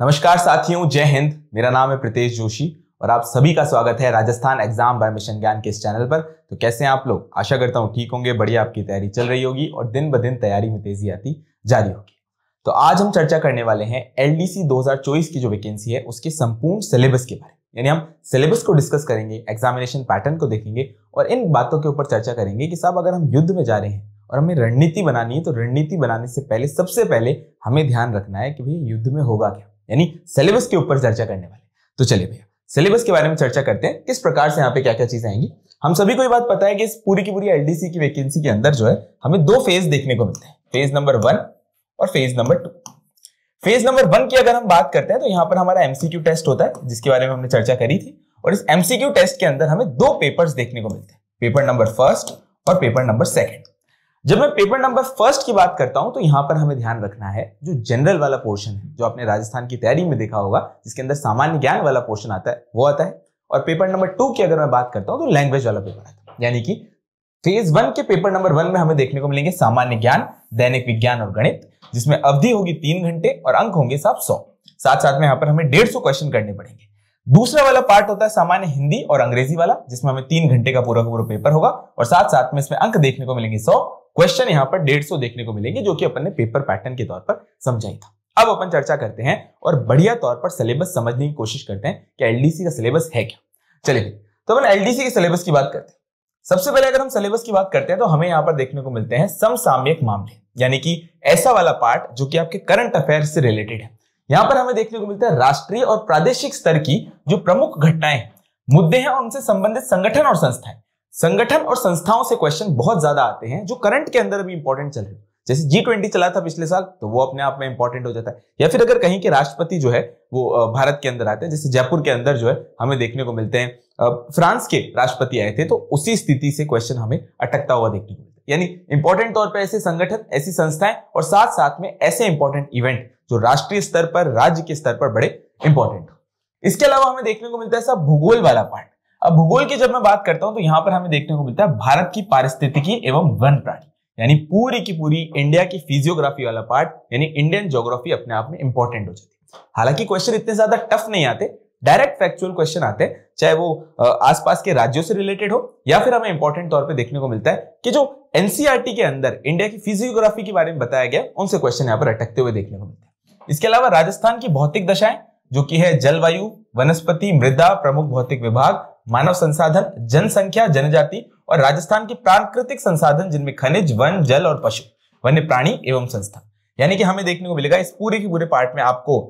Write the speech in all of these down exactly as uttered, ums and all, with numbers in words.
नमस्कार साथियों, जय हिंद। मेरा नाम है प्रतीश जोशी और आप सभी का स्वागत है राजस्थान एग्जाम बाय मिशन ज्ञान के इस चैनल पर। तो कैसे हैं आप लोग? आशा करता हूं ठीक होंगे। बढ़िया आपकी तैयारी चल रही होगी और दिन ब दिन तैयारी में तेजी आती जारी होगी। तो आज हम चर्चा करने वाले हैं एलडीसी दो हज़ार चौबीस की जो वैकेंसी है उसके संपूर्ण सिलेबस के बारे में, यानी हम सिलेबस को डिस्कस करेंगे, एग्जामिनेशन पैटर्न को देखेंगे और इन बातों के ऊपर चर्चा करेंगे कि साहब अगर हम युद्ध में जा रहे हैं और हमें रणनीति बनानी है तो रणनीति बनाने से पहले सबसे पहले हमें ध्यान रखना है कि भैया युद्ध में होगा क्या, यानी सिलेबस के ऊपर चर्चा करने वाले। तो चलिए भैया सिलेबस के बारे में चर्चा करते हैं, किस प्रकार से यहाँ पे क्या क्या चीजें आएंगी। हम सभी को ये बात पता है कि इस पूरी की पूरी एलडीसी की वैकेंसी के अंदर जो है हमें दो फेज देखने को मिलते हैं, फेज नंबर वन और phase number two. Phase number one की अगर हम बात करते हैं तो यहाँ पर हमारा एमसीक्यू टेस्ट होता है जिसके बारे में हमने चर्चा करी थी, और इस एमसीक्यू टेस्ट के अंदर हमें दो पेपर्स देखने को मिलते हैं, पेपर नंबर फर्स्ट और पेपर नंबर सेकेंड। जब मैं पेपर नंबर फर्स्ट की बात करता हूं तो यहां पर हमें ध्यान रखना है जो जनरल वाला पोर्शन है, जो आपने राजस्थान की तैयारी में देखा होगा जिसके अंदर सामान्य ज्ञान वाला पोर्शन आता है वो आता है, और पेपर नंबर टू की अगर मैं बात करता हूं तो लैंग्वेज वाला पेपर आता है। यानी कि फेज वन के पेपर नंबर वन में हमें देखने को मिलेंगे सामान्य ज्ञान, दैनिक विज्ञान और गणित, जिसमें अवधि होगी तीन घंटे और अंक होंगे साहब सौ। साथ साथ में यहाँ पर हमें डेढ़ सौ क्वेश्चन करने पड़ेंगे। दूसरा वाला पार्ट होता है सामान्य हिंदी और अंग्रेजी वाला, जिसमें हमें तीन घंटे का पूरा पूरा पेपर होगा और साथ साथ में इसमें अंक देखने को मिलेंगे सौ, क्वेश्चन यहाँ पर डेढ़ सौ देखने को मिलेंगे, जो कि अपन ने पेपर पैटर्न के तौर पर समझा ही था। अब अपन चर्चा करते हैं और बढ़िया तौर पर सिलेबस समझने की कोशिश करते हैं कि एलडीसी का सिलेबस है क्या। चलिए तो अपन एलडीसी के सिलेबस की बात करते हैं। सबसे पहले अगर हम सिलेबस की बात करते हैं तो हमें यहाँ पर देखने को मिलते हैं समसामयिक मामले, यानी कि ऐसा वाला पार्ट जो कि आपके करंट अफेयर से रिलेटेड है। यहाँ पर हमें देखने को मिलता है राष्ट्रीय और प्रादेशिक स्तर की जो प्रमुख घटनाएं, मुद्दे हैं और उनसे संबंधित संगठन और संस्थाएं। संगठन और संस्थाओं से क्वेश्चन बहुत ज्यादा आते हैं जो करंट के अंदर भी इंपॉर्टेंट चल रहे हैं, जैसे जी ट्वेंटी चला था पिछले साल तो वो अपने आप में इंपॉर्टेंट हो जाता है, या फिर अगर कहीं के राष्ट्रपति जो है वो भारत के अंदर आते हैं, जैसे जयपुर के अंदर जो है हमें देखने को मिलते हैं फ्रांस के राष्ट्रपति आए थे, तो उसी स्थिति से क्वेश्चन हमें अटकता हुआ देखने को मिलता है। यानी इंपॉर्टेंट तौर पर ऐसे संगठन, ऐसी संस्थाएं और साथ साथ में ऐसे इंपॉर्टेंट इवेंट जो राष्ट्रीय स्तर पर, राज्य के स्तर पर बड़े इंपॉर्टेंट हो। इसके अलावा हमें देखने को मिलता है सब भूगोल वाला पार्ट। अब भूगोल की जब मैं बात करता हूं तो यहां पर हमें देखने को मिलता है भारत की पारिस्थितिकी एवं वन प्राणी, यानी पूरी की पूरी इंडिया की फिजियोग्राफी वाला पार्ट, यानी इंडियन ज्योग्राफी अपने आप में इंपॉर्टेंट हो जाती है। हालांकि क्वेश्चन इतने ज्यादा टफ नहीं आते, डायरेक्ट फैक्चुअल क्वेश्चन आते हैं, चाहे वो आसपास के राज्यों से रिलेटेड हो या फिर हमें इंपॉर्टेंट तौर पर देखने को मिलता है कि जो एनसीईआरटी के अंदर इंडिया की फिजियोग्राफी के बारे में बताया गया उनसे क्वेश्चन यहाँ पर अटकते हुए देखने को मिलते हैं। इसके अलावा राजस्थान की भौतिक दशाएं जो कि है जलवायु, वनस्पति, मृदा, प्रमुख भौतिक विभाग, मानव संसाधन, जनसंख्या, जनजाति और राजस्थान के प्राकृतिक संसाधन जिनमें खनिज, वन, जल और पशु, वन्य प्राणी एवं संस्था, यानी कि हमें देखने को मिलेगा। इस पूरे के पूरे पार्ट में आपको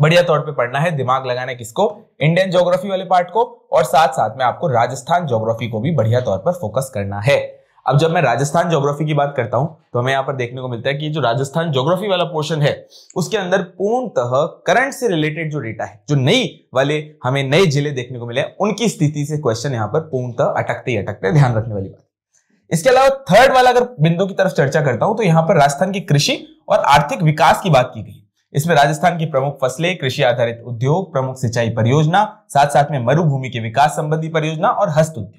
बढ़िया तौर पे पढ़ना है, दिमाग लगाना है किसको, इंडियन ज्योग्राफी वाले पार्ट को, और साथ साथ में आपको राजस्थान ज्योग्राफी को भी बढ़िया तौर पर फोकस करना है। अब जब मैं राजस्थान ज्योग्राफी की बात करता हूं तो हमें यहाँ पर देखने को मिलता है कि जो राजस्थान ज्योग्राफी वाला पोर्शन है उसके अंदर पूर्णतः करंट से रिलेटेड जो डेटा है, जो नई वाले हमें नए जिले देखने को मिले हैं उनकी स्थिति से क्वेश्चन यहाँ पर पूर्णतः अटकते ही अटकते, ध्यान रखने वाली बात। इसके अलावा थर्ड वाला अगर बिंदु की तरफ चर्चा करता हूं तो यहाँ पर राजस्थान की कृषि और आर्थिक विकास की बात की गई। इसमें राजस्थान की प्रमुख फसलें, कृषि आधारित उद्योग, प्रमुख सिंचाई परियोजना, साथ साथ में मरुभूमि के विकास संबंधी परियोजना और हस्त उद्योग,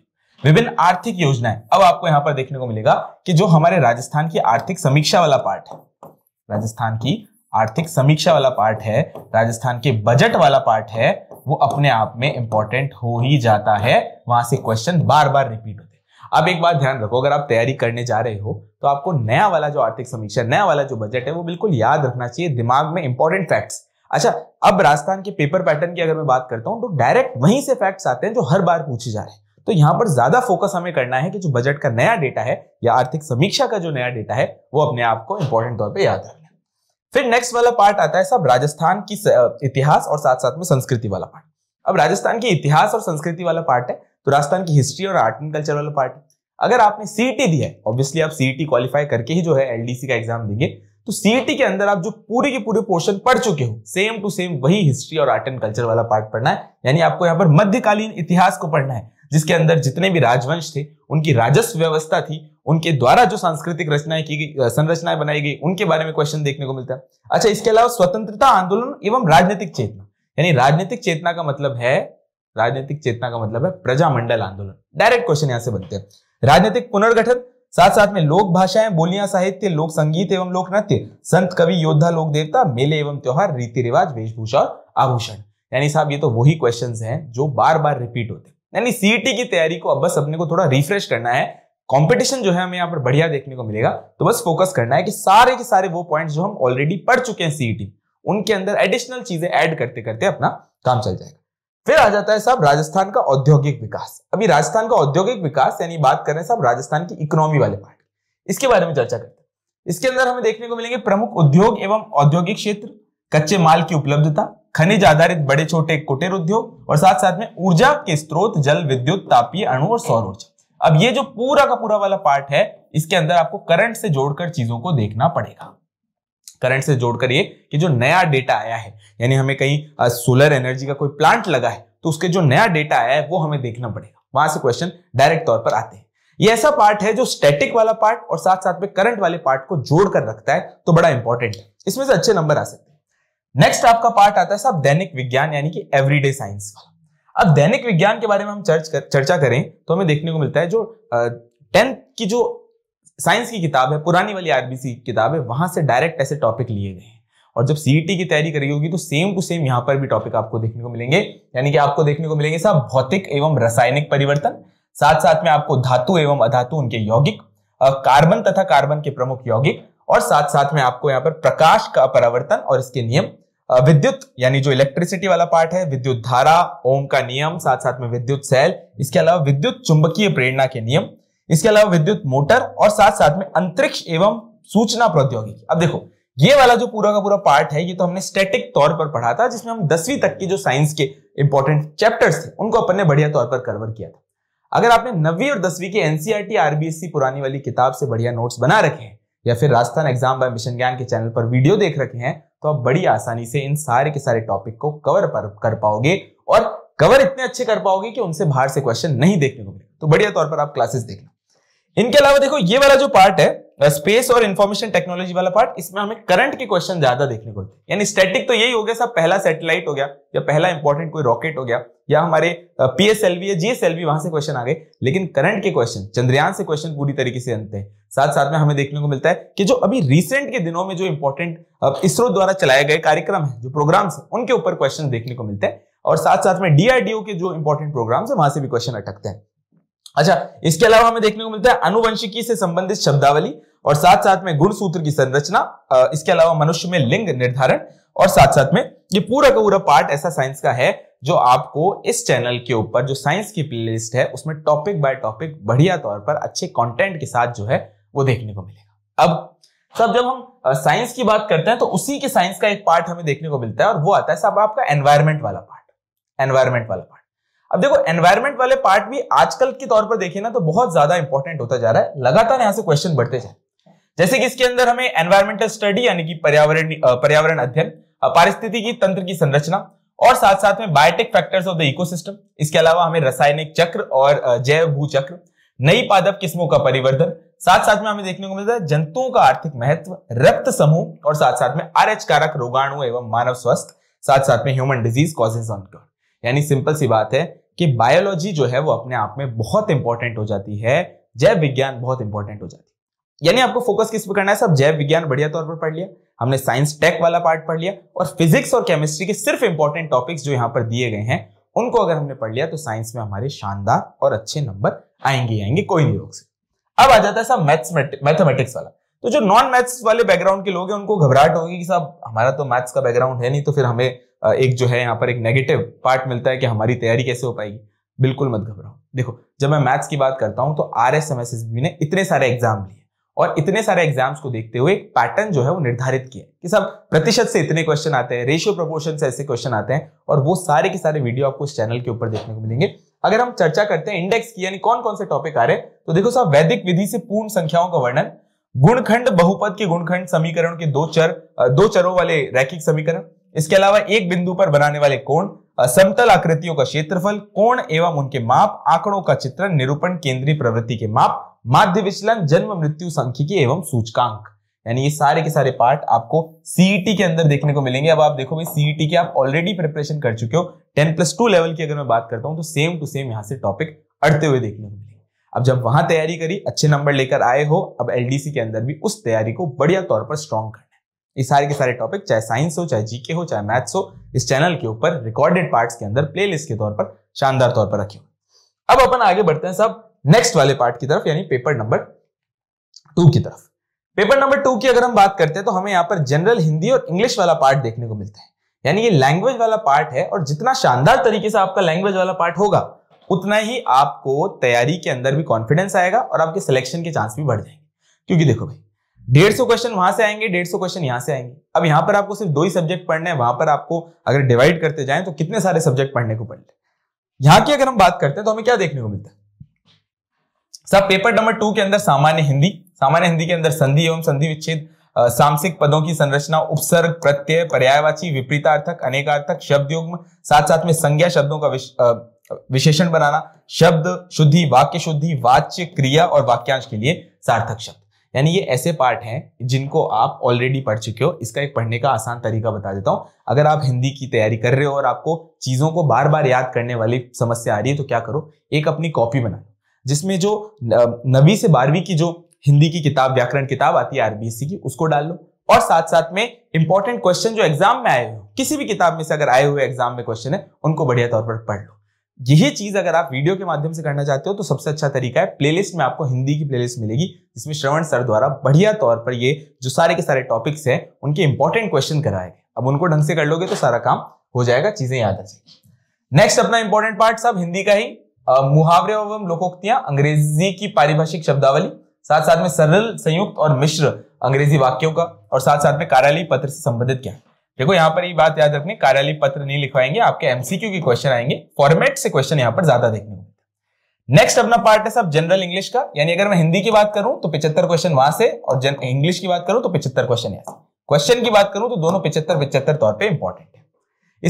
विभिन्न आर्थिक योजनाएं। अब आपको यहां पर देखने को मिलेगा कि जो हमारे राजस्थान की आर्थिक समीक्षा वाला पार्ट है, राजस्थान की आर्थिक समीक्षा वाला पार्ट है, राजस्थान के बजट वाला पार्ट है, वो अपने आप में इंपॉर्टेंट हो ही जाता है। वहां से क्वेश्चन बार बार रिपीट होते हैं। अब एक बात ध्यान रखो, अगर आप तैयारी करने जा रहे हो तो आपको नया वाला जो आर्थिक समीक्षा, नया वाला जो बजट है वो बिल्कुल याद रखना चाहिए, दिमाग में इंपॉर्टेंट फैक्ट्स। अच्छा, अब राजस्थान के पेपर पैटर्न की अगर मैं बात करता हूं तो डायरेक्ट वहीं से फैक्ट्स आते हैं जो हर बार पूछे जा रहे हैं, तो यहाँ पर ज्यादा फोकस हमें करना है कि जो बजट का नया डेटा है या आर्थिक समीक्षा का जो नया डेटा है वो अपने आप को इंपॉर्टेंट तौर पे याद रखना है। फिर नेक्स्ट वाला पार्ट आता है सब राजस्थान की इतिहास और साथ साथ में संस्कृति वाला पार्ट। अब राजस्थान की इतिहास और संस्कृति वाला पार्ट है तो राजस्थान की हिस्ट्री और आर्ट एंड कल्चर वाला पार्ट है। अगर आपने सीईटी दी है, ऑब्वियसली आप सीईटी क्वालिफाई करके ही जो है एलडीसी का एग्जाम देंगे, तो सीईटी के अंदर आप जो पूरे के पूरे पोर्शन पढ़ चुके हो सेम टू सेम वही हिस्ट्री और आर्ट एंड कल्चर वाला पार्ट पढ़ना है। यानी आपको यहाँ पर मध्यकालीन इतिहास को पढ़ना है, जिसके अंदर जितने भी राजवंश थे, उनकी राजस्व व्यवस्था थी, उनके द्वारा जो सांस्कृतिक रचनाएं की गई, संरचनाएं बनाई गई, उनके बारे में क्वेश्चन देखने को मिलता है। अच्छा, इसके अलावा स्वतंत्रता आंदोलन एवं राजनीतिक चेतना, यानी राजनीतिक चेतना का मतलब है राजनीतिक चेतना का मतलब है प्रजामंडल आंदोलन, डायरेक्ट क्वेश्चन यहां से बनते हैं। राजनीतिक पुनर्गठन, साथ साथ में लोक भाषाएं, बोलियां, साहित्य, लोक संगीत एवं लोक नृत्य, संत, कवि, योद्धा, लोक देवता, मेले एवं त्योहार, रीति रिवाज, वेशभूषा और आभूषण। यानी साहब ये तो वही क्वेश्चंस हैं जो बार बार रिपीट होते हैं। यानी सीईटी की तैयारी को अब बस अपने को थोड़ा रिफ्रेश करना है। कंपटीशन जो है हमें यहाँ पर बढ़िया देखने को मिलेगा, तो बस फोकस करना है कि सारे के सारे वो पॉइंट्स जो हम ऑलरेडी पढ़ चुके हैं सीईटी, उनके अंदर एडिशनल चीजें ऐड करते करते अपना काम चल जाएगा। फिर आ जाता है साहब राजस्थान का औद्योगिक विकास। अभी राजस्थान का औद्योगिक विकास यानी बात कर रहे हैं साहब राजस्थान की इकोनॉमी वाले पार्ट, इसके बारे में चर्चा करते हैं। इसके अंदर हमें देखने को मिलेंगे प्रमुख उद्योग एवं औद्योगिक क्षेत्र, कच्चे माल की उपलब्धता, खनिज आधारित बड़े छोटे कुटीर उद्योग और साथ साथ में ऊर्जा के स्रोत, जल, विद्युत, तापीय, अणु और सौर ऊर्जा। अब ये जो पूरा का पूरा वाला पार्ट है, इसके अंदर आपको करंट से जोड़कर चीजों को देखना पड़ेगा। करंट से जोड़कर ये कि जो नया डेटा आया है, यानी हमें कहीं सोलर एनर्जी का कोई प्लांट लगा है तो उसके जो नया डेटा आया है वो हमें देखना पड़ेगा। वहां से क्वेश्चन डायरेक्ट तौर पर आते हैं। ये ऐसा पार्ट है जो स्टैटिक वाला पार्ट और साथ साथ में करंट वाले पार्ट को जोड़कर रखता है, तो बड़ा इंपॉर्टेंट है, इसमें से अच्छे नंबर आ सकते हैं। नेक्स्ट आपका पार्ट आता है साहब दैनिक विज्ञान यानी कि एवरीडे साइंस वाला। अब दैनिक विज्ञान के बारे में हम चर्च कर, चर्चा करें तो हमें देखने को मिलता है जो टेंथ की जो साइंस की किताब है, पुरानी वाली आरबीएसई की किताब है, वहां से डायरेक्ट ऐसे टॉपिक लिए गए हैं। और जब सीईटी की तैयारी करी होगी तो सेम टू सेम यहाँ पर भी टॉपिक आपको देखने को मिलेंगे। यानी कि आपको देखने को मिलेंगे साहब भौतिक एवं रासायनिक परिवर्तन, साथ साथ में आपको धातु एवं अधातु, उनके यौगिक, कार्बन तथा कार्बन के प्रमुख यौगिक और साथ साथ में आपको यहाँ पर प्रकाश का परावर्तन और इसके नियम, विद्युत यानी जो इलेक्ट्रिसिटी वाला पार्ट है, विद्युत धारा, ओम का नियम, साथ साथ में विद्युत सेल, इसके अलावा विद्युत चुंबकीय प्रेरणा के नियम, इसके अलावा विद्युत मोटर और साथ साथ में अंतरिक्ष एवं सूचना प्रौद्योगिकी। अब देखो ये वाला जो पूरा का पूरा पार्ट है, ये तो हमने स्टैटिक तौर पर पढ़ा था, जिसमें हम दसवीं तक की जो साइंस के इंपॉर्टेंट चैप्टर्स थे उनको अपन ने बढ़िया तौर पर कवर किया था। अगर आपने नवीं और दसवीं के एनसीईआरटी आरबीएसई पुरानी वाली किताब से बढ़िया नोट्स बना रखे हैं या फिर राजस्थान एग्जाम बाय मिशन ज्ञान के चैनल पर वीडियो देख रखे हैं, तो आप बड़ी आसानी से इन सारे के सारे टॉपिक को कवर पर कर पाओगे और कवर इतने अच्छे कर पाओगे कि उनसे बाहर से क्वेश्चन नहीं देखने को मिले, तो बढ़िया तौर पर आप क्लासेस देखना। इनके अलावा देखो ये वाला जो पार्ट है स्पेस और इन्फॉर्मेशन टेक्नोलॉजी वाला पार्ट, इसमें हमें करंट के क्वेश्चन ज्यादा देखने को मिलते हैं। यानी स्टैटिक तो यही हो गया सब, पहला सैटेलाइट हो गया या पहला इंपॉर्टेंट कोई रॉकेट हो गया या हमारे पीएसएलवी या जीएसएलवी वहां से क्वेश्चन आ गए, लेकिन करंट के क्वेश्चन चंद्रयान से क्वेश्चन पूरी तरीके से बनते हैं। साथ साथ में हमें देखने को मिलता है कि जो अभी रिसेंट के दिनों में जो इंपॉर्टेंट इसरो द्वारा चलाए गए कार्यक्रम है, जो प्रोग्राम्स है, उनके ऊपर क्वेश्चन देखने को मिलते हैं और साथ साथ में डीआरडीओ के जो इंपॉर्टेंट प्रोग्राम्स है वहां से भी क्वेश्चन अटकते हैं। अच्छा, इसके अलावा हमें देखने को मिलता है अनुवंशिकी से संबंधित शब्दावली और साथ साथ में गुणसूत्र की संरचना, इसके अलावा मनुष्य में लिंग निर्धारण और साथ साथ में ये पूरा का पूरा पार्ट ऐसा साइंस का है जो आपको इस चैनल के ऊपर जो साइंस की प्लेलिस्ट है उसमें टॉपिक बाय टॉपिक बढ़िया तौर पर अच्छे कंटेंट के साथ जो है वो देखने को मिलेगा। अब सब जब हम साइंस की बात करते हैं तो उसी के साइंस का एक पार्ट हमें देखने को मिलता है और वो आता है सब आपका एनवायरमेंट वाला पार्ट। एनवायरमेंट वाला पार्ट अब देखो एनवायरमेंट वाले पार्ट भी आजकल के तौर पर देखें ना तो बहुत ज्यादा इंपॉर्टेंट होता जा रहा है, लगातार यहाँ से क्वेश्चन बढ़ते जाए। जैसे कि इसके अंदर हमें एनवायरमेंटल स्टडी यानी कि पर्यावरण पर्यावरण अध्ययन, पारिस्थितिकी तंत्र की संरचना और साथ साथ में biotic factors of the ecosystem, इसके अलावा हमें रासायनिक चक्र और जैव भूचक्र, नई पादप किस्मों का परिवर्तन, साथ साथ में हमें देखने को मिलता है जंतुओं का आर्थिक महत्व, रक्त समूह और साथ साथ में आरएच कारक, रोगाणु एवं मानव स्वास्थ्य, साथ साथ में human disease causes on curd. यानी सिंपल सी बात है कि बायोलॉजी जो है वो अपने आप में बहुत इंपॉर्टेंट हो जाती है, जैव विज्ञान बहुत इंपॉर्टेंट हो जाती है। यानी आपको फोकस किस पे करना है सब, जैव विज्ञान बढ़िया तौर पर पढ़ लिया हमने, साइंस टेक वाला पार्ट पढ़ लिया और फिजिक्स और केमिस्ट्री के सिर्फ इंपॉर्टेंट टॉपिक्स जो यहाँ पर दिए गए हैं उनको अगर हमने पढ़ लिया तो साइंस में हमारे शानदार और अच्छे नंबर आएंगे आएंगे कोई नहीं रोक सकता। अब आ जाता है साहब मैथ्स मैथमेटिक्स वाला। तो जो नॉन मैथ्स वाले बैकग्राउंड के लोग हैं उनको घबराहट होगी कि साहब हमारा तो मैथ्स का बैकग्राउंड है नहीं, तो फिर हमें एक जो है यहाँ पर एक नेगेटिव पार्ट मिलता है कि हमारी तैयारी कैसे हो पाएगी। बिल्कुल मत घबराओ। देखो जब मैं मैथ्स की बात करता हूँ तो R S M S S B ने इतने सारे एग्जाम लिए और इतने सारे एग्जाम्स को देखते हुए एक पैटर्न जो है वो निर्धारित किया कि सब प्रतिशत से इतने क्वेश्चन आते हैं, रेशियो प्रोपोर्शन से ऐसे क्वेश्चन आते हैं और वो सारे के सारे वीडियो आपको इस चैनल के ऊपर देखने को मिलेंगे। अगर हम चर्चा करते हैं इंडेक्स की यानी कौन कौन से टॉपिक आ रहे हैं तो देखो साहब वैदिक विधि से पूर्ण संख्याओं का वर्णन, गुणखंड बहुपद के गुणखंड समीकरण के दो चर दो चरों वाले रैखिक समीकरण, इसके अलावा एक बिंदु पर बनाने वाले कोण, समतल आकृतियों का क्षेत्रफल, कोण एवं उनके माप, आंकड़ों का चित्रण, निरूपण, केंद्रीय प्रवृत्ति के माप, माध्य विचलन, जन्म मृत्यु सांख्यिकी एवं सूचकांक। यानी ये सारे के सारे पार्ट आपको सीईटी के अंदर देखने को मिलेंगे। अब आप देखो भाई सीईटी के आप ऑलरेडी प्रिपरेशन कर चुके हो, टेन प्लस टू लेवल की अगर मैं बात करता हूं तो सेम टू सेम यहाँ से टॉपिक अड़ते हुए देखने को मिलेंगे। अब जब वहां तैयारी करी, अच्छे नंबर लेकर आए हो, अब एलडीसी के अंदर भी उस तैयारी को बढ़िया तौर पर स्ट्रॉन्ग करना है। ये सारे के सारे टॉपिक, चाहे साइंस हो, चाहे जीके हो, चाहे मैथ्स हो, इस चैनल के ऊपर रिकॉर्डेड पार्ट्स के अंदर प्लेलिस्ट के तौर पर शानदार तौर पर रखे हुए। अब अपन आगे बढ़ते हैं साहब नेक्स्ट वाले पार्ट की तरफ, यानी पेपर नंबर टू की तरफ। पेपर नंबर टू की अगर हम बात करते हैं तो हमें यहाँ पर जनरल हिंदी और इंग्लिश वाला पार्ट देखने को मिलता है, यानी ये लैंग्वेज वाला पार्ट है। और जितना शानदार तरीके से आपका लैंग्वेज वाला पार्ट होगा, उतना ही आपको तैयारी के अंदर भी कॉन्फिडेंस आएगा और आपके सिलेक्शन के चांस भी बढ़ जाएंगे। क्योंकि देखो भाई, डेढ़ सौ क्वेश्चन वहां से आएंगे, डेढ़ सौ क्वेश्चन यहाँ से आएंगे। अब यहाँ पर आपको सिर्फ दो ही सब्जेक्ट पढ़ने हैं, वहां पर आपको अगर डिवाइड करते जाए तो कितने सारे सब्जेक्ट पढ़ने को पड़ते हैं। यहाँ की अगर हम बात करते हैं तो हमें क्या देखने को मिलता है साहब, पेपर नंबर टू के अंदर सामान्य हिंदी, सामान्य हिंदी के अंदर संधि एवं संधि विच्छेद, सामसिक पदों की संरचना, उपसर्ग, प्रत्यय, पर्यायवाची, विपरीतार्थक, अनेकार्थक, शब्द युग्म, साथ साथ में संज्ञा, शब्दों का विश, आ, विशेषण बनाना, शब्द शुद्धि, वाक्य शुद्धि, वाच्य, क्रिया और वाक्यांश के लिए सार्थक शब्द। यानी ये ऐसे पार्ट हैं जिनको आप ऑलरेडी पढ़ चुके हो। इसका एक पढ़ने का आसान तरीका बता देता हूं। अगर आप हिंदी की तैयारी कर रहे हो और आपको चीजों को बार बार याद करने वाली समस्या आ रही है तो क्या करो, एक अपनी कॉपी बना लो जिसमें जो नवी से बारहवीं की जो हिंदी की किताब, व्याकरण किताब आती है आरबीएसई की, उसको डाल लो। और साथ साथ में इंपॉर्टेंट क्वेश्चन जो एग्जाम में आए हो, किसी भी किताब में से अगर आए हुए एग्जाम में क्वेश्चन है, उनको बढ़िया तौर पर पढ़ लो। यही चीज अगर आप वीडियो के माध्यम से करना चाहते हो तो सबसे अच्छा तरीका है, प्लेलिस्ट में आपको हिंदी की प्लेलिस्ट मिलेगी जिसमें श्रवण सर द्वारा बढ़िया तौर पर ये जो सारे के सारे टॉपिक्स हैं उनके इंपॉर्टेंट क्वेश्चन कराए गए। अब उनको ढंग से कर लोगे तो सारा काम हो जाएगा, चीजें याद आ जाएगी। नेक्स्ट अपना इंपॉर्टेंट पार्ट सब हिंदी का ही मुहावरे एवं लोकोक्तियां, अंग्रेजी की पारिभाषिक शब्दावली, साथ साथ में सरल, संयुक्त और मिश्र अंग्रेजी वाक्यों का, और साथ साथ में कार्यालयी पत्र से संबंधित क्या। देखो यहाँ पर ये यह बात याद रखनी, कार्यालयी पत्र नहीं लिखवाएंगे, आपके एमसीक्यू के क्वेश्चन आएंगे, फॉर्मेट से क्वेश्चन यहाँ पर ज्यादा देखने को मिलता है। नेक्स्ट अपना पार्ट है सब जनरल इंग्लिश का, यानी अगर मैं हिंदी की बात करूं तो पचहत्तर क्वेश्चन वहां से और इंग्लिश की बात करूं तो पचहत्तर क्वेश्चन यहाँ से, क्वेश्चन की बात करूं तो दोनों पचहत्तर पचहत्तर तौर पर इंपॉर्टेंट है।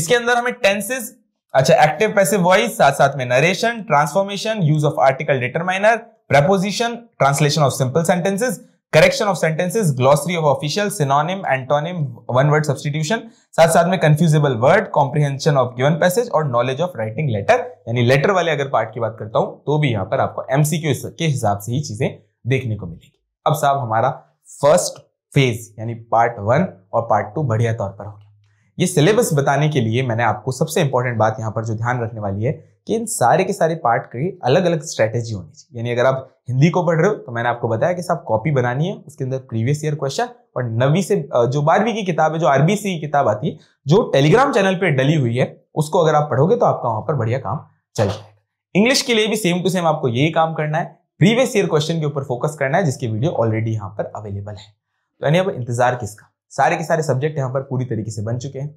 इसके अंदर हमें टेंसेज, अच्छा एक्टिव पैसिव वॉइस, साथ साथ में narration, transformation, use of article determiner, preposition, translation of simple sentences, correction of sentences, glossary of official, synonym, antonym, one word substitution, साथ साथ में confusable word, comprehension of given passage और knowledge of writing letter, यानी letter वाले अगर part की बात करता हूं तो भी यहाँ पर आपको एमसीक्यू के हिसाब से ही चीजें देखने को मिलेगी। अब साहब हमारा फर्स्ट फेज यानी पार्ट वन और पार्ट टू बढ़िया तौर पर हो गया। ये सिलेबस बताने के लिए मैंने आपको सबसे इंपॉर्टेंट बात यहाँ पर जो ध्यान रखने वाली है कि इन सारे के सारे पार्ट की अलग अलग स्ट्रेटेजी होनी चाहिए। यानी अगर आप हिंदी को पढ़ रहे हो तो मैंने आपको बताया कि साहब कॉपी बनानी है, उसके अंदर प्रीवियस ईयर क्वेश्चन और नवी से जो बारहवीं की किताब है, जो आरबीएसई की किताब आती है, जो टेलीग्राम चैनल पर डली हुई है, उसको अगर आप पढ़ोगे तो आपका वहां पर बढ़िया काम चल जाएगा। इंग्लिश के लिए भी सेम टू सेम आपको यही काम करना है, प्रीवियस ईयर क्वेश्चन के ऊपर फोकस करना है, जिसकी वीडियो ऑलरेडी यहाँ पर अवेलेबल है। तो यानी अब इंतजार किसका, सारे के सारे सब्जेक्ट यहाँ पर पूरी तरीके से बन चुके हैं,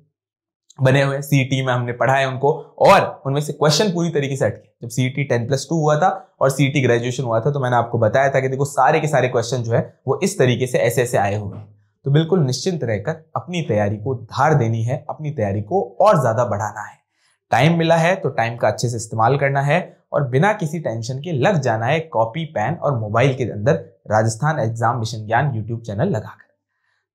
बने हुए हैं। सीईटी में हमने पढ़ा है उनको और उनमें से क्वेश्चन पूरी तरीके से अटके। जब सीईटी टेन प्लस टू हुआ था और सीईटी ग्रेजुएशन हुआ था तो मैंने आपको बताया था कि देखो सारे के सारे क्वेश्चन जो है वो इस तरीके से ऐसे ऐसे आए हुए हैं। तो बिल्कुल निश्चिंत रहकर अपनी तैयारी को धार देनी है, अपनी तैयारी को और ज्यादा बढ़ाना है। टाइम मिला है तो टाइम का अच्छे से इस्तेमाल करना है और बिना किसी टेंशन के लग जाना है कॉपी, पेन और मोबाइल के अंदर Rajasthan exam mission Gyan YouTube channel लगाकर।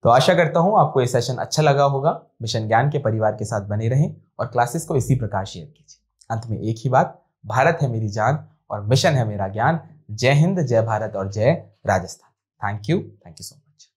तो आशा करता हूं आपको ये सेशन अच्छा लगा होगा। मिशन ज्ञान के परिवार के साथ बने रहें और क्लासेस को इसी प्रकार शेयर कीजिए। अंत में एक ही बात, भारत है मेरी जान और मिशन है मेरा ज्ञान। जय हिंद, जय भारत और जय Rajasthan. Thank you, thank you so much.